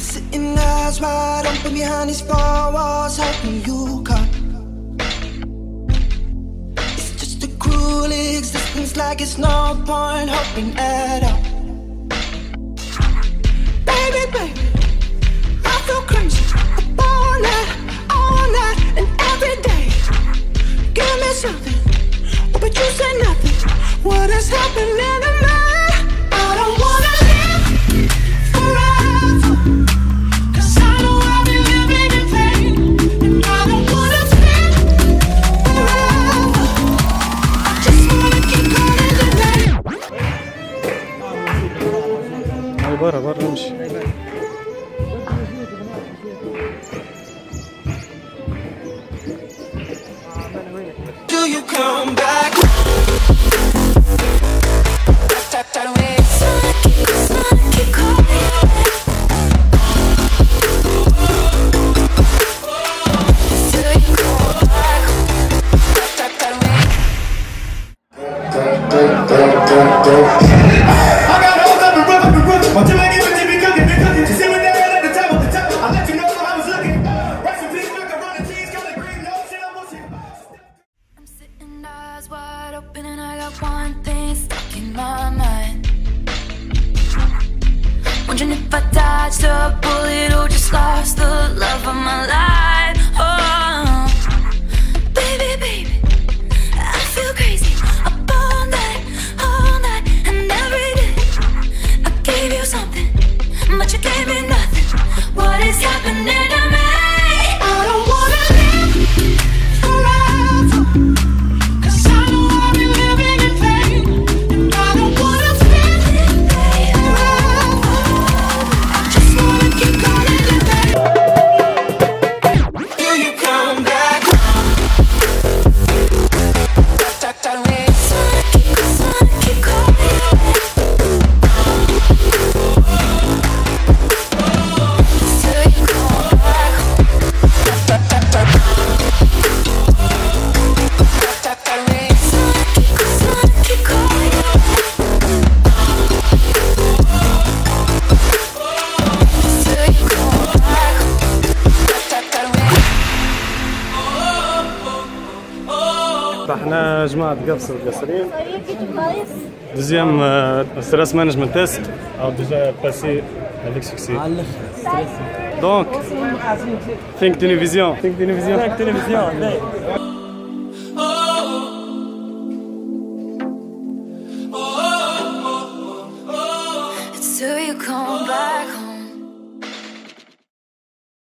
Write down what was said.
sitting eyes wide open behind these four walls. How can you come? It's just a cruel existence, like it's no point hoping at all. Baby, baby, I feel crazy. Up all night, and every day. Give me something, oh, but you said nothing. What has happened in the night? Бара, бара, рамши. Do you come back? If I dodged a bullet or just lost the love of my life, oh, baby, baby, I feel crazy. Up all night, and every day. I gave you something, but you gave me nothing. What is happening to me? احنا جماعة قفص القصرين دوزيام ستريس مانجمنت تيست او ديجا باسي افيك سكسي على الاخر دونك ثينك تونيفيزيون ثينك تونيفيزيون ثينك تونيفيزيون